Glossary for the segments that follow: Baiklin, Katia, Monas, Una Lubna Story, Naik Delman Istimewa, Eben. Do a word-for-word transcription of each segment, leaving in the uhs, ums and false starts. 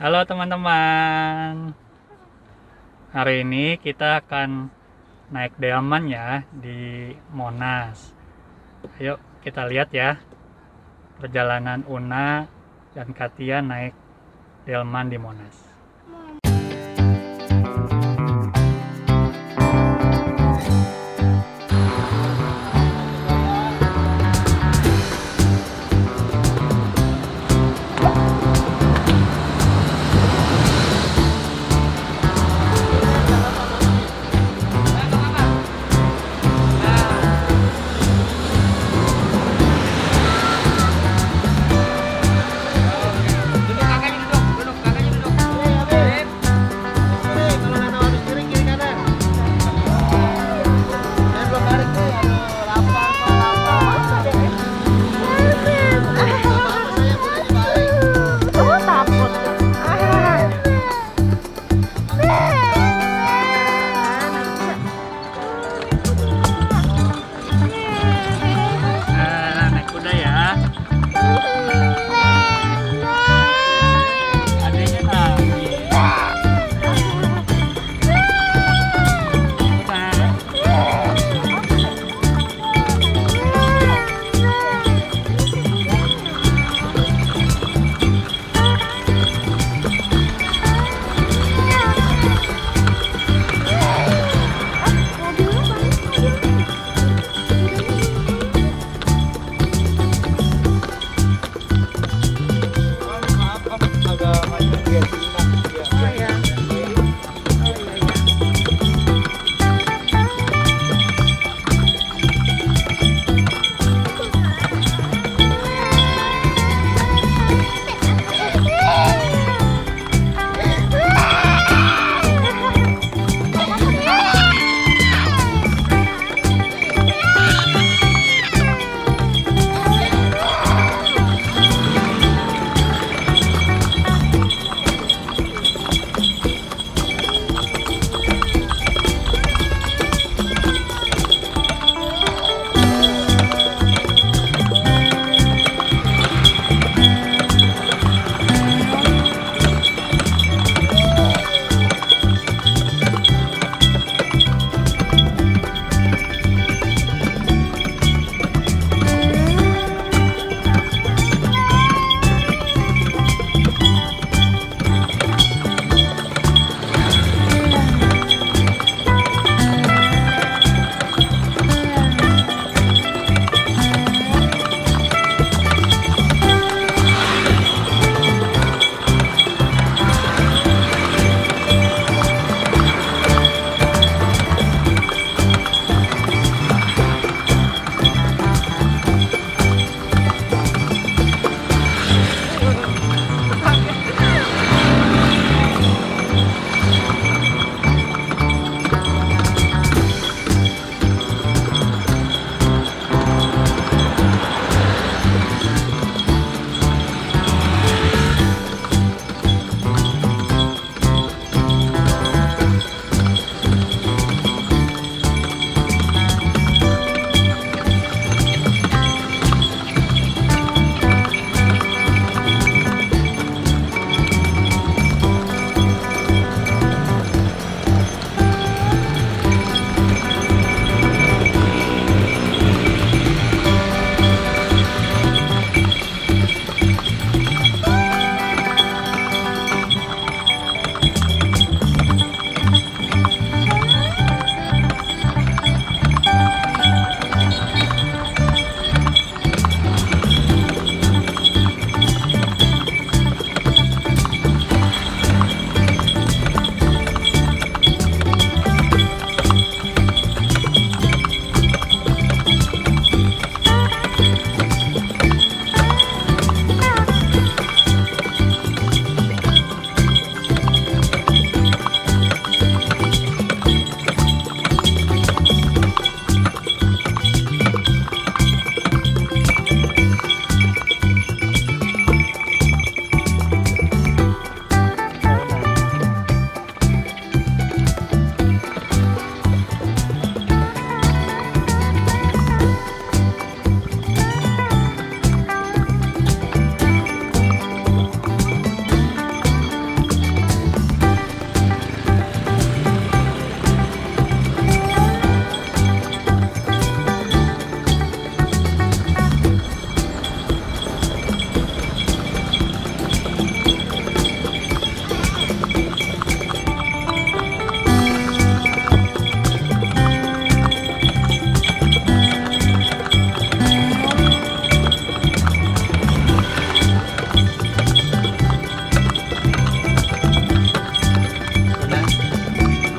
Halo teman-teman, hari ini kita akan naik delman ya di Monas. Ayo kita lihat ya perjalanan Una dan Katia naik delman di Monas. Duduk kakaknya duduk, duduk kakaknya duduk.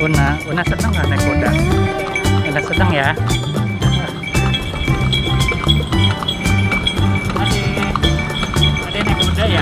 Una, Una senang nggak naik kuda? Una senang ya. Ade, Ade naik kuda ya? Ya.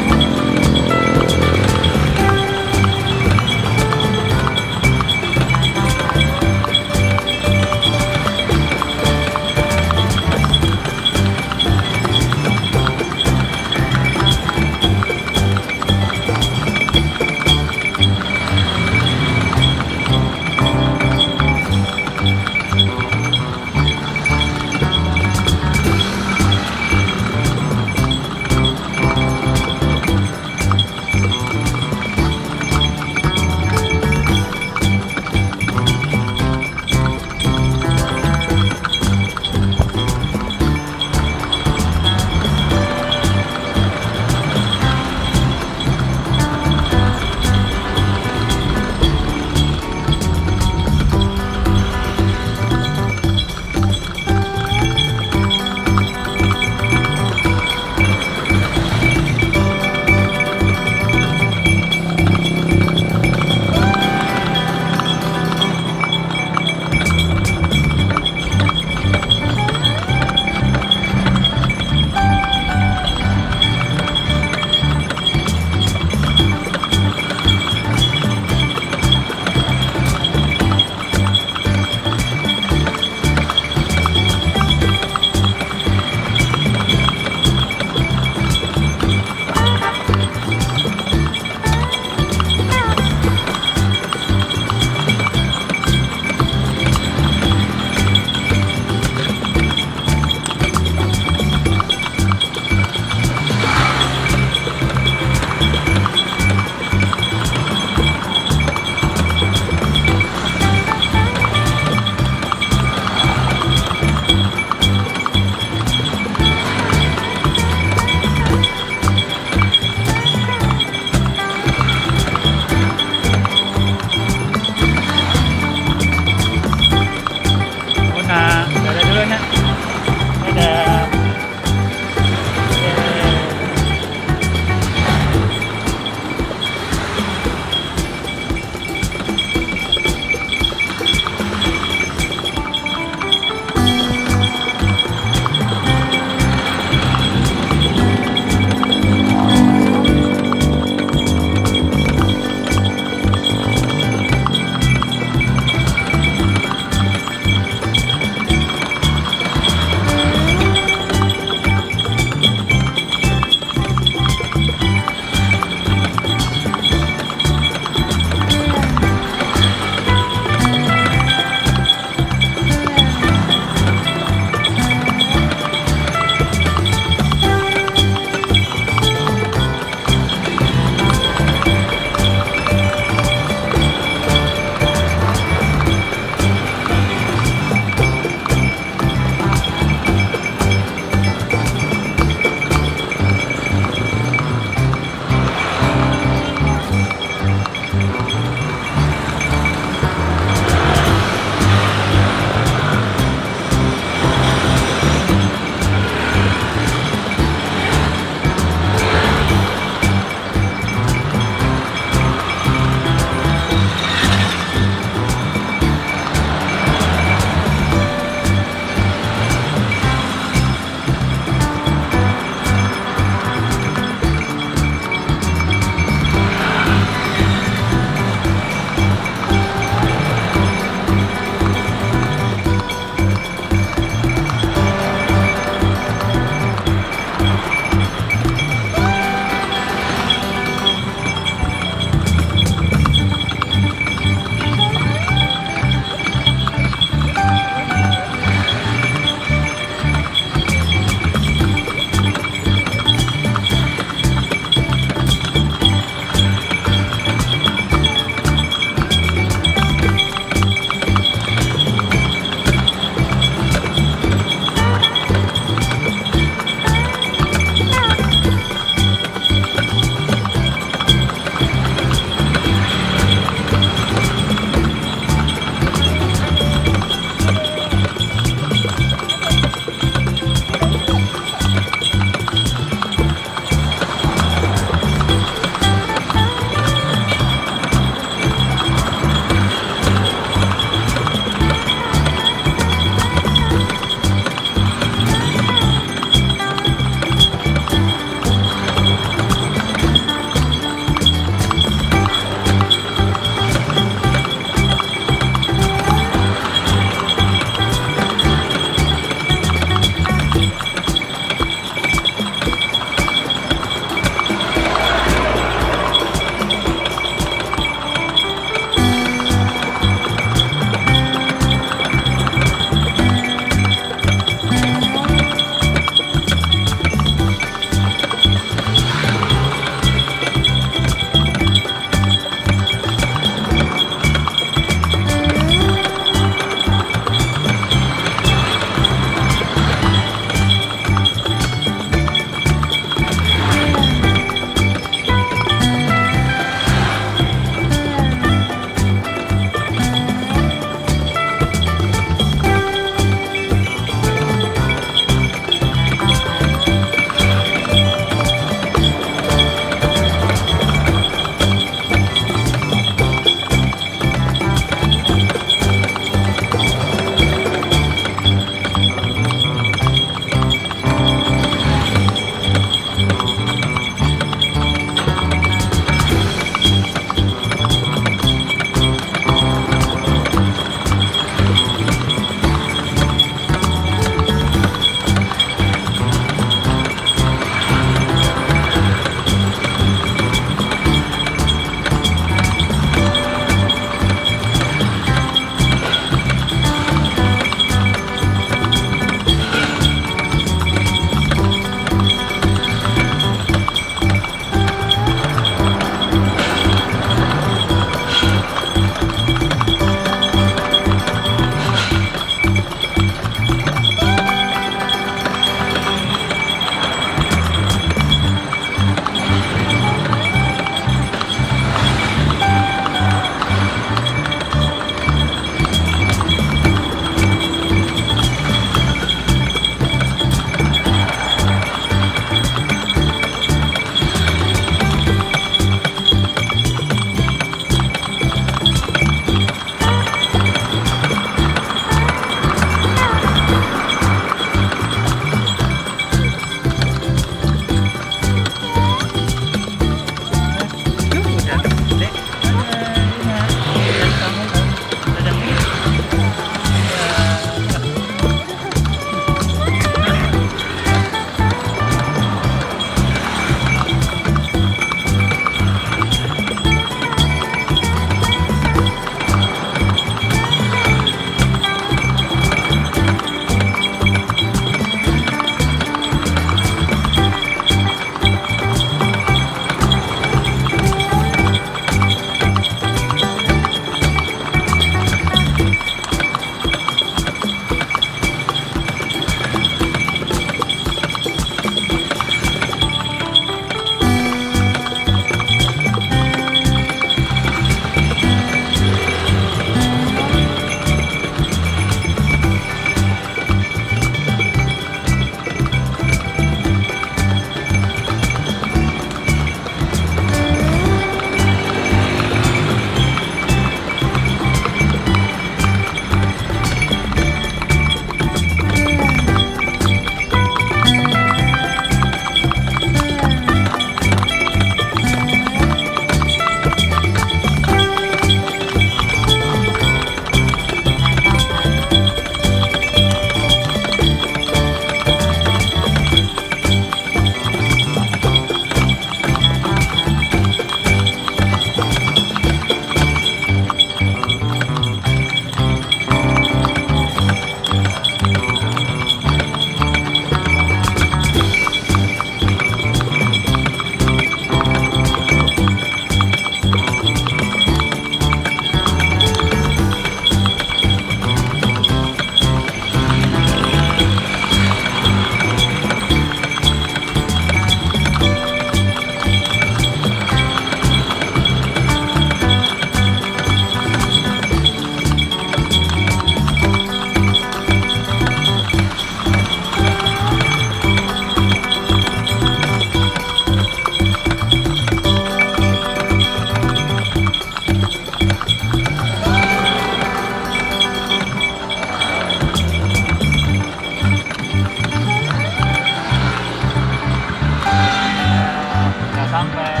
Sampai.